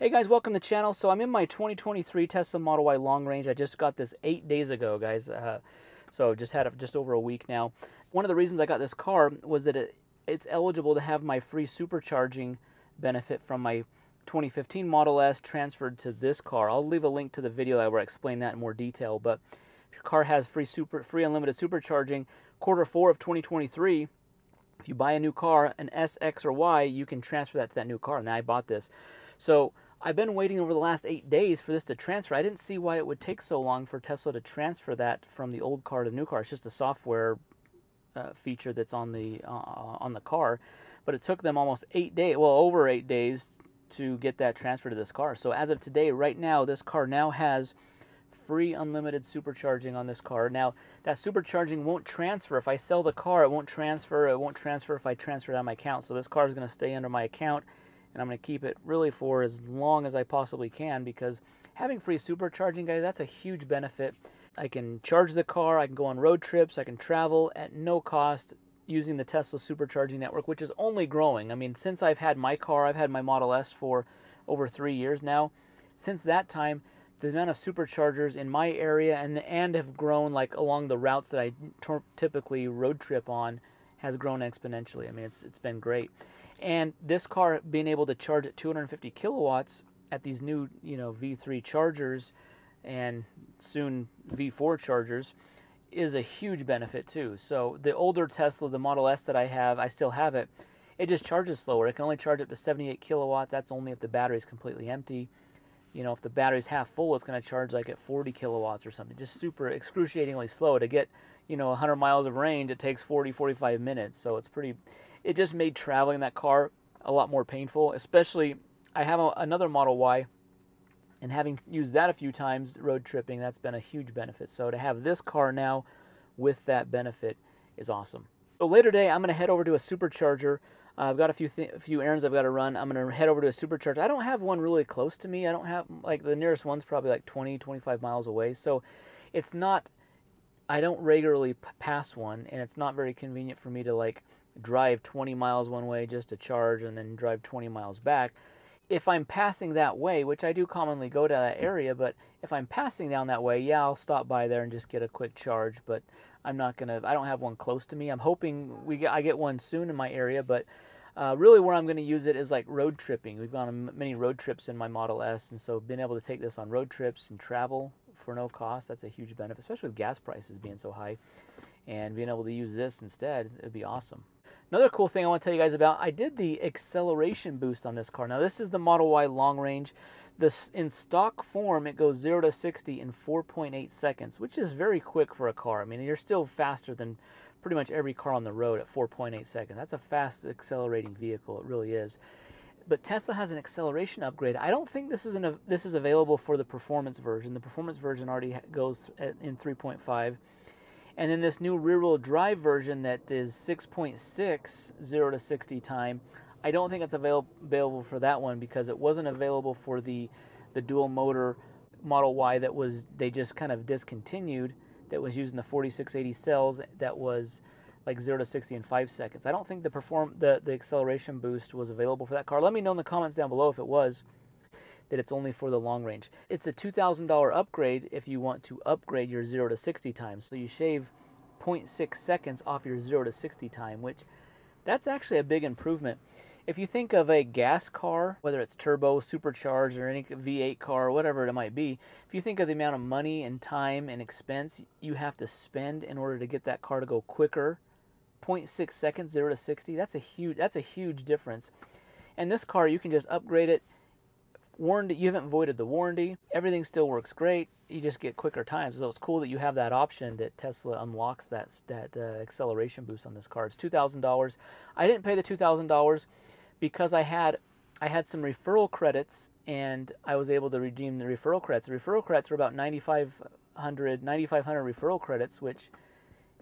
Hey guys, welcome to the channel. So I'm in my 2023 Tesla Model Y long range. I just got this 8 days ago, guys. So just had it just over a week now. One of the reasons I got this car was that it's eligible to have my free supercharging benefit from my 2015 Model S transferred to this car. I'll leave a link to the video where I explain that in more detail. But if your car has free unlimited supercharging, Q4 of 2023. If you buy a new car, an S, X, or Y, you can transfer that to that new car. And I bought this. So I've been waiting over the last 8 days for this to transfer. I didn't see why it would take so long for Tesla to transfer that from the old car to the new car. It's just a software feature that's on the car. But it took them almost 8 days, well, over 8 days to get that transfer to this car. So as of today, right now, this car now has free unlimited supercharging on this car. Now, that supercharging won't transfer. If I sell the car, it won't transfer. It won't transfer if I transfer it out of my account. So this car is going to stay under my account, and I'm going to keep it really for as long as I possibly can, because having free supercharging, guys, that's a huge benefit. I can charge the car. I can go on road trips. I can travel at no cost using the Tesla supercharging network, which is only growing. I mean, since I've had my car, I've had my Model S for over 3 years now. Since that time, the amount of superchargers in my area and have grown, like along the routes that I typically road trip on, has grown exponentially. I mean, it's been great. And this car being able to charge at 250 kilowatts at these new, you know, V3 chargers and soon V4 chargers is a huge benefit too. So the older Tesla, the Model S that I have, I still have it. It just charges slower. It can only charge up to 78 kilowatts. That's only if the battery is completely empty. You know, if the battery's half full, it's going to charge like at 40 kilowatts or something. Just super excruciatingly slow. To get, you know, 100 miles of range, it takes 40, 45 minutes. So it's pretty, it just made traveling that car a lot more painful. Especially, I have another Model Y, and having used that a few times road tripping, that's been a huge benefit. So to have this car now with that benefit is awesome. So later today, I'm going to head over to a supercharger. I've got a few errands I've got to run. I'm going to head over to a supercharger. I don't have one really close to me. I don't have, like, the nearest one's probably like 20, 25 miles away. So it's not, I don't regularly pass one, and it's not very convenient for me to, like, drive 20 miles one way just to charge and then drive 20 miles back. If I'm passing that way, which I do commonly go to that area, but if I'm passing down that way, yeah, I'll stop by there and just get a quick charge, but I'm not going to, I don't have one close to me. I'm hoping I get one soon in my area, but really where I'm going to use it is like road tripping. We've gone on many road trips in my Model S, and so being able to take this on road trips and travel for no cost, that's a huge benefit, especially with gas prices being so high, and being able to use this instead, it'd be awesome. Another cool thing I want to tell you guys about, I did the acceleration boost on this car. Now, this is the Model Y long range. This, in stock form, it goes 0 to 60 in 4.8 seconds, which is very quick for a car. I mean, you're still faster than pretty much every car on the road at 4.8 seconds. That's a fast accelerating vehicle. It really is. But Tesla has an acceleration upgrade. I don't think this is available for the performance version. The performance version already goes in 3.5. And then this new rear-wheel drive version that is 6.6 0 to 60 time, I don't think it's available for that one, because it wasn't available for the dual motor Model Y that was, they just kind of discontinued, that was using the 4680 cells, that was like 0 to 60 in 5 seconds. I don't think the acceleration boost was available for that car. Let me know in the comments down below if it was, that it's only for the long range. It's a $2,000 upgrade if you want to upgrade your 0 to 60 time. So you shave 0.6 seconds off your 0 to 60 time, which that's actually a big improvement. If you think of a gas car, whether it's turbo, supercharged, or any V8 car, whatever it might be, if you think of the amount of money and time and expense you have to spend in order to get that car to go quicker, 0.6 seconds, 0 to 60, that's a huge difference. And this car, you can just upgrade it. Warranty, you haven't voided the warranty, everything still works great, you just get quicker times. So it's cool that you have that option, that Tesla unlocks that acceleration boost on this car. It's $2,000. I didn't pay the $2,000 because I had some referral credits, and I was able to redeem the referral credits. The referral credits were about 9,500 referral credits, which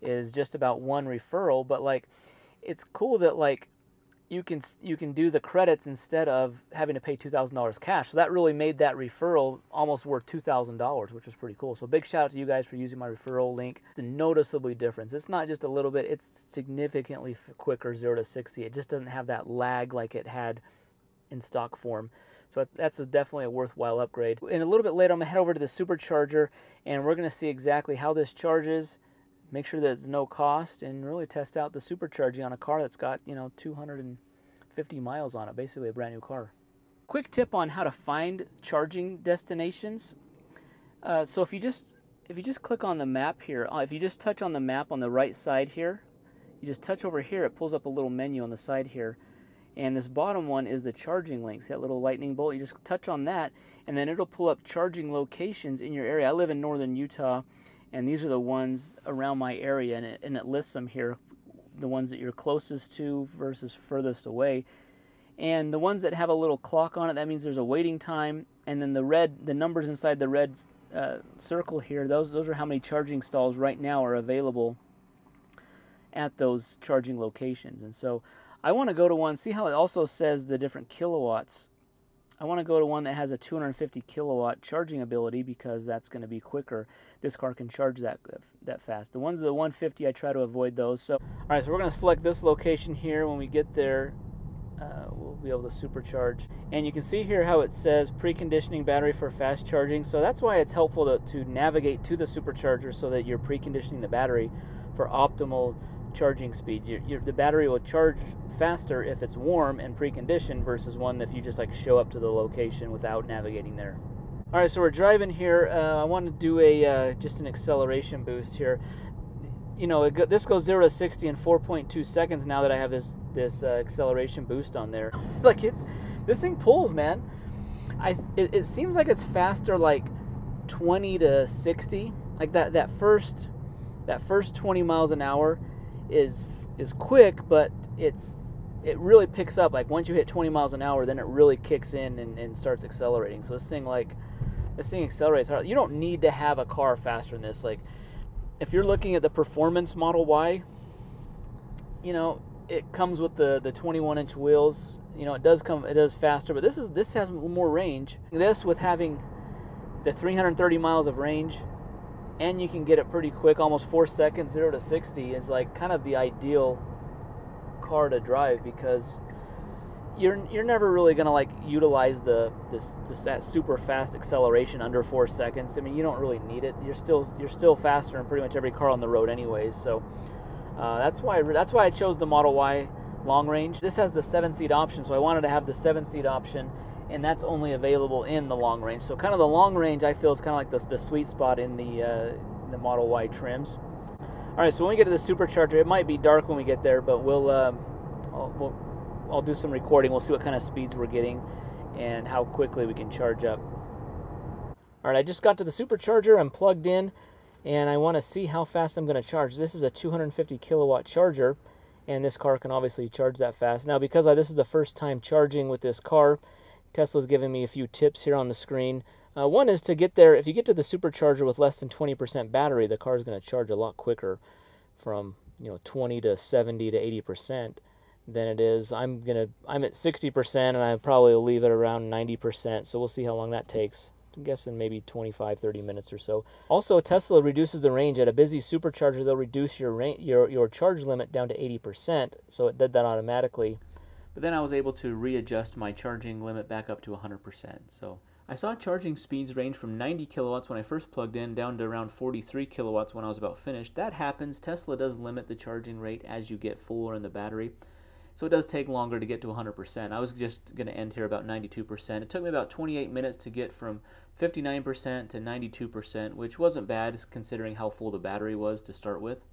is just about one referral. But, like, it's cool that, like, you can do the credits instead of having to pay $2,000 cash. So that really made that referral almost worth $2,000, which was pretty cool. So big shout out to you guys for using my referral link. It's a noticeably difference. It's not just a little bit, it's significantly quicker, 0 to 60. It just doesn't have that lag like it had in stock form. So that's definitely a worthwhile upgrade. And a little bit later, I'm going to head over to the Supercharger, and we're going to see exactly how this charges, make sure there's no cost, and really test out the Supercharging on a car that's got, you know, 250 miles on it, basically a brand new car. Quick tip on how to find charging destinations. So if you just click on the map here, if you just touch on the map on the right side here, you just touch over here, it pulls up a little menu on the side here, and this bottom one is the charging link. See that little lightning bolt? You just touch on that, and then it'll pull up charging locations in your area. I live in northern Utah, and these are the ones around my area, and it lists them here, the ones that you're closest to versus furthest away. And the ones that have a little clock on it, that means there's a waiting time. And then the numbers inside the red circle here, those are how many charging stalls right now are available at those charging locations. And so I want to go to one, see how it also says the different kilowatts. I want to go to one that has a 250 kilowatt charging ability, because that's going to be quicker. This car can charge that fast. The ones that are 150, I try to avoid those. So, all right, so we're going to select this location here. When we get there, we'll be able to supercharge, and you can see here how it says preconditioning battery for fast charging. So that's why it's helpful to navigate to the supercharger, so that you're preconditioning the battery for optimal charging speed. The battery will charge faster if it's warm and preconditioned versus one if you just like show up to the location without navigating there. All right, so we're driving here. I want to do a just an acceleration boost here. You know, this goes 0 to 60 in 4.2 seconds now that I have this acceleration boost on there. Like, this thing pulls, man. It seems like it's faster, like 20 to 60. Like that first 20 miles an hour is quick, but it really picks up. Like once you hit 20 miles an hour, then it really kicks in and starts accelerating. So this thing accelerates hard. You don't need to have a car faster than this. Like, if you're looking at the performance Model Y, you know, it comes with the 21-inch wheels. You know, it does faster, but this has more range. This, with having the 330 miles of range, and you can get it pretty quick, almost 4 seconds, 0 to 60, is like kind of the ideal car to drive, because you're never really gonna like utilize that super fast acceleration under 4 seconds. I mean, you don't really need it. You're still faster in pretty much every car on the road, anyways. So that's why I chose the Model Y long range. This has the 7-seat option, so I wanted to have the 7-seat option, and that's only available in the long range. So kind of the long range, I feel, is kind of like the sweet spot in the Model Y trims. All right, so when we get to the supercharger, it might be dark when we get there, but I'll do some recording. We'll see what kind of speeds we're getting and how quickly we can charge up. All right, I just got to the supercharger. I'm plugged in, and I want to see how fast I'm going to charge. This is a 250 kilowatt charger, and this car can obviously charge that fast. Now, because this is the first time charging with this car, Tesla's giving me a few tips here on the screen. One is to get there. If you get to the supercharger with less than 20% battery, the car is going to charge a lot quicker, from, you know, 20 to 70 to 80%. Than it is. I'm at 60%, and I probably will leave it around 90%. So we'll see how long that takes. I'm guessing maybe 25, 30 minutes or so. Also, Tesla reduces the range at a busy supercharger. They'll reduce your charge limit down to 80%. So it did that automatically. But then I was able to readjust my charging limit back up to 100%. So I saw charging speeds range from 90 kilowatts when I first plugged in down to around 43 kilowatts when I was about finished. That happens. Tesla does limit the charging rate as you get fuller in the battery. So it does take longer to get to 100%. I was just going to end here about 92%. It took me about 28 minutes to get from 59% to 92%, which wasn't bad considering how full the battery was to start with.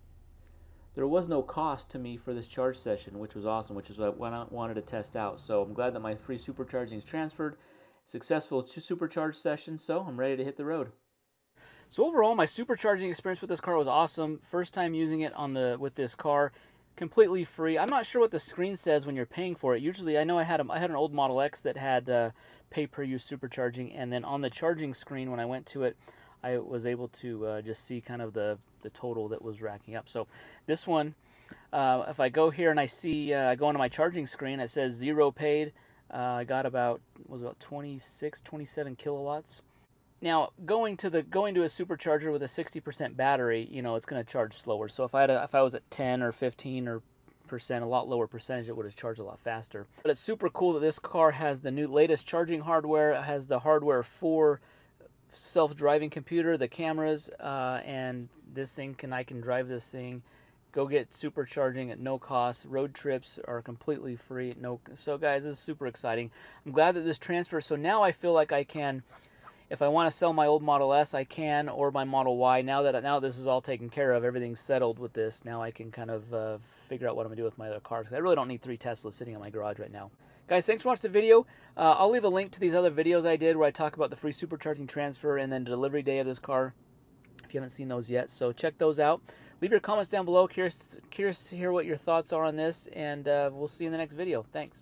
There was no cost to me for this charge session, which was awesome, which is what I wanted to test out. So I'm glad that my free supercharging is transferred. Successful supercharge session, so I'm ready to hit the road. So overall, my supercharging experience with this car was awesome. First time using it with this car. Completely free. I'm not sure what the screen says when you're paying for it. Usually, I know I had an old Model X that had pay-per-use supercharging, and then on the charging screen when I went to it, I was able to just see kind of the total that was racking up. So this one, if I go here and I see, I go onto my charging screen, it says zero paid. I got about 26, 27 kilowatts. Now, going to a supercharger with a 60% battery, you know, it's going to charge slower. So if I was at 10 or 15 or a lot lower percentage, it would have charged a lot faster. But it's super cool that this car has the new latest charging hardware. It has the hardware for self-driving computer, the cameras, and this thing I can drive this thing. Go get supercharging at no cost. Road trips are completely free. So guys, this is super exciting. I'm glad that this transfers. So now I feel like I can, if I want to sell my old Model S, I can, or my Model Y. Now this is all taken care of, everything's settled with this. Now I can kind of figure out what I'm gonna do with my other cars. I really don't need 3 Teslas sitting in my garage right now. Guys, thanks for watching the video. I'll leave a link to these other videos I did where I talk about the free supercharging transfer and then the delivery day of this car, if you haven't seen those yet. So check those out. Leave your comments down below. Curious to hear what your thoughts are on this, and we'll see you in the next video. Thanks.